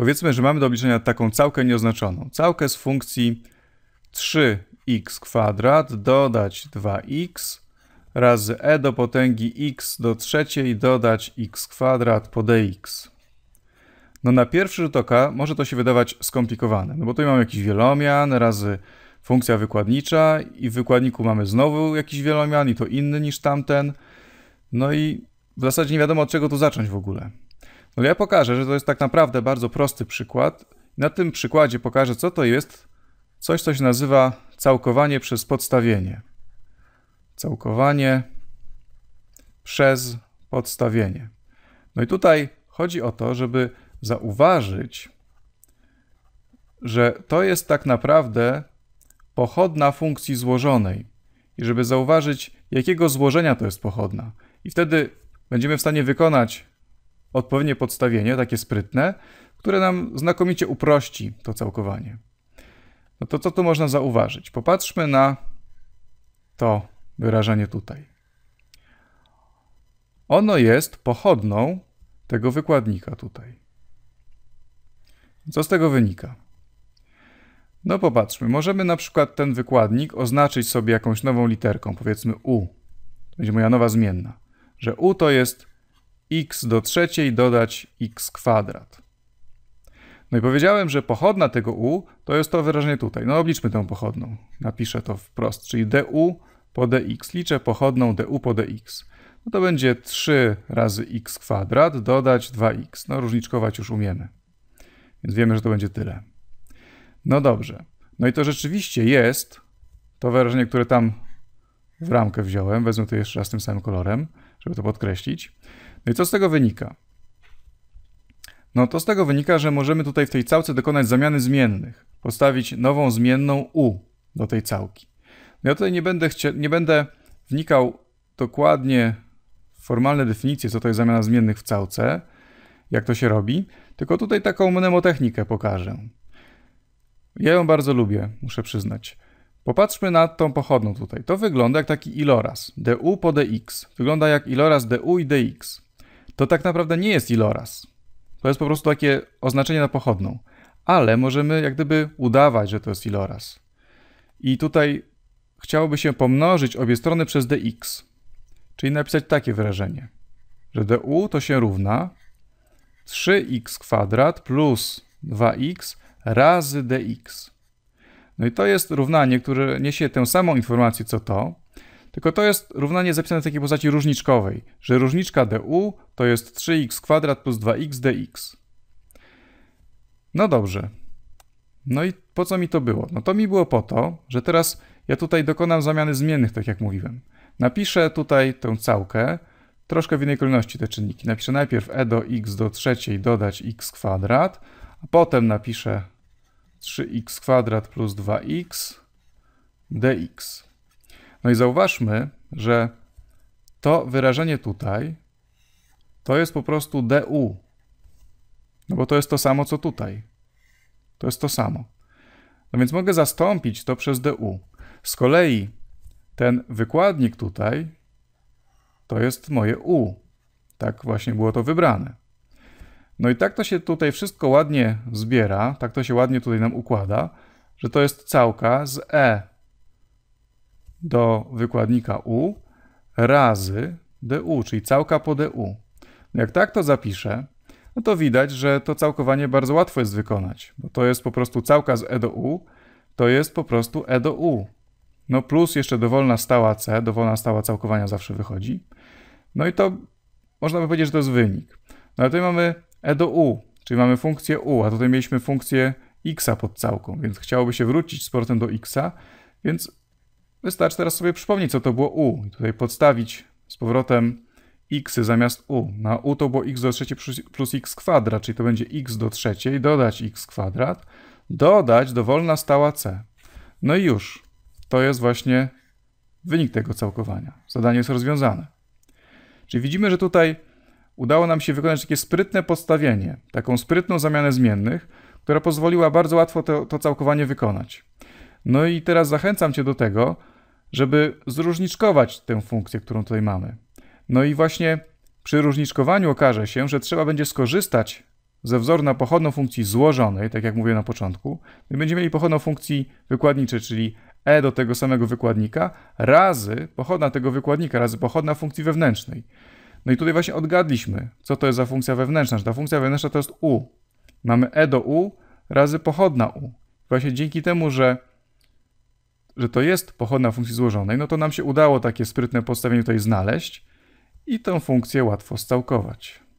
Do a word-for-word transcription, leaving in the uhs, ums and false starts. Powiedzmy, że mamy do obliczenia taką całkę nieoznaczoną. Całkę z funkcji trzy x kwadrat dodać dwa x razy e do potęgi x do trzeciej dodać x kwadrat po dx. No na pierwszy rzut oka może to się wydawać skomplikowane, no bo tu mamy jakiś wielomian razy funkcja wykładnicza i w wykładniku mamy znowu jakiś wielomian i to inny niż tamten. No i w zasadzie nie wiadomo, od czego tu zacząć w ogóle. No ja pokażę, że to jest tak naprawdę bardzo prosty przykład. Na tym przykładzie pokażę, co to jest coś, co się nazywa całkowanie przez podstawienie. Całkowanie przez podstawienie. No i tutaj chodzi o to, żeby zauważyć, że to jest tak naprawdę pochodna funkcji złożonej i żeby zauważyć, jakiego złożenia to jest pochodna. I wtedy będziemy w stanie wykonać odpowiednie podstawienie, takie sprytne, które nam znakomicie uprości to całkowanie. No to co tu można zauważyć? Popatrzmy na to wyrażenie tutaj. Ono jest pochodną tego wykładnika tutaj. Co z tego wynika? No popatrzmy, możemy na przykład ten wykładnik oznaczyć sobie jakąś nową literką, powiedzmy u. To będzie moja nowa zmienna, że u to jest x do trzeciej dodać x kwadrat. No i powiedziałem, że pochodna tego u to jest to wyrażenie tutaj. No obliczmy tę pochodną. Napiszę to wprost, czyli du po dx. Liczę pochodną du po dx. No to będzie trzy razy x kwadrat dodać dwa x. No różniczkować już umiemy. Więc wiemy, że to będzie tyle. No dobrze. No i to rzeczywiście jest to wyrażenie, które tam w ramkę wziąłem. Wezmę to jeszcze raz tym samym kolorem, żeby to podkreślić. No i co z tego wynika? No to z tego wynika, że możemy tutaj w tej całce dokonać zamiany zmiennych. Postawić nową zmienną u do tej całki. No ja tutaj nie będę, nie będę wnikał dokładnie w formalne definicje, co to jest zamiana zmiennych w całce, jak to się robi, tylko tutaj taką mnemotechnikę pokażę. Ja ją bardzo lubię, muszę przyznać. Popatrzmy na tą pochodną tutaj. To wygląda jak taki iloraz. du po dx. Wygląda jak iloraz du i dx. To tak naprawdę nie jest iloraz. To jest po prostu takie oznaczenie na pochodną. Ale możemy jak gdyby udawać, że to jest iloraz. I tutaj chciałoby się pomnożyć obie strony przez dx. Czyli napisać takie wyrażenie. Że du to się równa trzy x kwadrat plus dwa x razy dx. No i to jest równanie, które niesie tę samą informację co to, tylko to jest równanie zapisane w takiej postaci różniczkowej, że różniczka du to jest trzy x kwadrat plus dwa x dx. No dobrze. No i po co mi to było? No to mi było po to, że teraz ja tutaj dokonam zamiany zmiennych, tak jak mówiłem. Napiszę tutaj tę całkę, troszkę w innej kolejności te czynniki. Napiszę najpierw e do x do trzeciej dodać x kwadrat, a potem napiszę trzy x kwadrat plus dwa x dx. No i zauważmy, że to wyrażenie tutaj to jest po prostu du. No bo to jest to samo, co tutaj. To jest to samo. No więc mogę zastąpić to przez du. Z kolei ten wykładnik tutaj to jest moje u. Tak właśnie było to wybrane. No i tak to się tutaj wszystko ładnie zbiera, tak to się ładnie tutaj nam układa, że to jest całka z e do wykładnika u razy du, czyli całka po du. No jak tak to zapiszę, no to widać, że to całkowanie bardzo łatwo jest wykonać, bo to jest po prostu całka z e do u, to jest po prostu e do u. No plus jeszcze dowolna stała c, dowolna stała całkowania zawsze wychodzi. No i to można by powiedzieć, że to jest wynik. No ale tutaj mamy e do u, czyli mamy funkcję u, a tutaj mieliśmy funkcję x pod całką, więc chciałoby się wrócić z portem do x, więc wystarczy teraz sobie przypomnieć, co to było u. I tutaj podstawić z powrotem x zamiast u. Na u to było x do trzeciej plus x kwadrat, czyli to będzie x do trzeciej, dodać x kwadrat, dodać dowolna stała c. No i już, to jest właśnie wynik tego całkowania. Zadanie jest rozwiązane. Czyli widzimy, że tutaj udało nam się wykonać takie sprytne podstawienie, taką sprytną zamianę zmiennych, która pozwoliła bardzo łatwo to, to całkowanie wykonać. No i teraz zachęcam Cię do tego, żeby zróżniczkować tę funkcję, którą tutaj mamy. No i właśnie przy różniczkowaniu okaże się, że trzeba będzie skorzystać ze wzoru na pochodną funkcji złożonej, tak jak mówiłem na początku, my będziemy mieli pochodną funkcji wykładniczej, czyli e do tego samego wykładnika razy pochodna tego wykładnika razy pochodna funkcji wewnętrznej. No i tutaj właśnie odgadliśmy, co to jest za funkcja wewnętrzna, że ta funkcja wewnętrzna to jest u. Mamy e do u razy pochodna u. Właśnie dzięki temu, że, że to jest pochodna funkcji złożonej, no to nam się udało takie sprytne podstawienie tutaj znaleźć i tę funkcję łatwo scałkować.